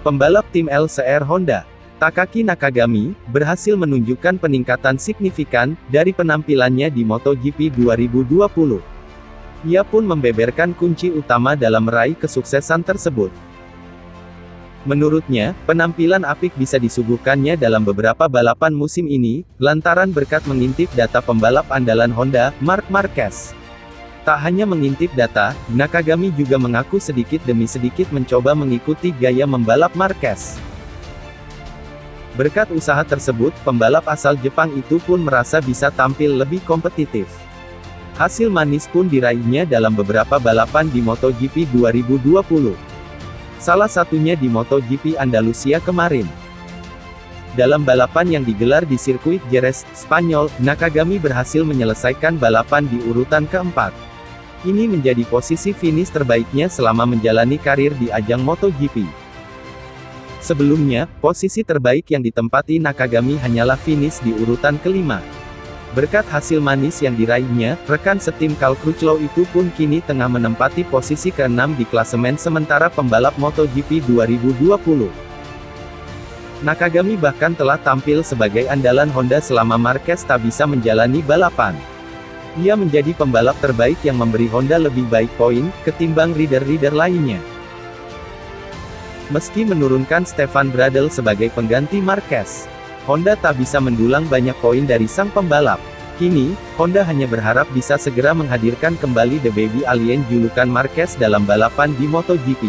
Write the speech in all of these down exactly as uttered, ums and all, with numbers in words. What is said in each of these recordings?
Pembalap tim L C R Honda, Takaaki Nakagami, berhasil menunjukkan peningkatan signifikan dari penampilannya di MotoGP dua ribu dua puluh. Ia pun membeberkan kunci utama dalam meraih kesuksesan tersebut. Menurutnya, penampilan apik bisa disuguhkannya dalam beberapa balapan musim ini, lantaran berkat mengintip data pembalap andalan Honda, Marc Marquez. Tak hanya mengintip data, Nakagami juga mengaku sedikit demi sedikit mencoba mengikuti gaya membalap Marquez. Berkat usaha tersebut, pembalap asal Jepang itu pun merasa bisa tampil lebih kompetitif. Hasil manis pun diraihnya dalam beberapa balapan di MotoGP dua ribu dua puluh. Salah satunya di MotoGP Andalusia kemarin. Dalam balapan yang digelar di sirkuit Jerez, Spanyol, Nakagami berhasil menyelesaikan balapan di urutan keempat. Ini menjadi posisi finish terbaiknya selama menjalani karir di ajang MotoGP. Sebelumnya, posisi terbaik yang ditempati Nakagami hanyalah finish di urutan kelima. Berkat hasil manis yang diraihnya, rekan setim Cal Crutchlow itu pun kini tengah menempati posisi keenam di klasemen sementara pembalap MotoGP dua ribu dua puluh. Nakagami bahkan telah tampil sebagai andalan Honda selama Marquez tak bisa menjalani balapan. Ia menjadi pembalap terbaik yang memberi Honda lebih baik poin, ketimbang rider-rider lainnya. Meski menurunkan Stefan Bradl sebagai pengganti Marquez, Honda tak bisa mendulang banyak poin dari sang pembalap. Kini, Honda hanya berharap bisa segera menghadirkan kembali The Baby Alien julukan Marquez dalam balapan di MotoGP.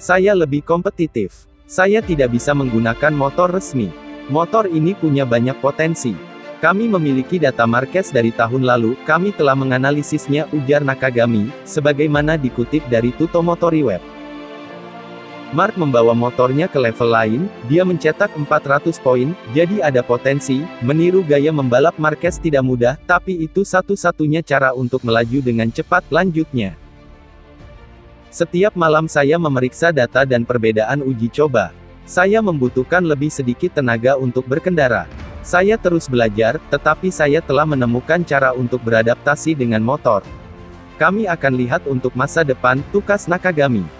Saya lebih kompetitif. Saya tidak bisa menggunakan motor resmi. Motor ini punya banyak potensi. Kami memiliki data Marquez dari tahun lalu, kami telah menganalisisnya, ujar Nakagami, sebagaimana dikutip dari Tuttomotoriweb. Marc membawa motornya ke level lain, dia mencetak empat ratus poin, jadi ada potensi. Meniru gaya membalap Marquez tidak mudah, tapi itu satu-satunya cara untuk melaju dengan cepat, lanjutnya. Setiap malam saya memeriksa data dan perbedaan uji coba. Saya membutuhkan lebih sedikit tenaga untuk berkendara. Saya terus belajar, tetapi saya telah menemukan cara untuk beradaptasi dengan motor. Kami akan lihat untuk masa depan, tukas Nakagami.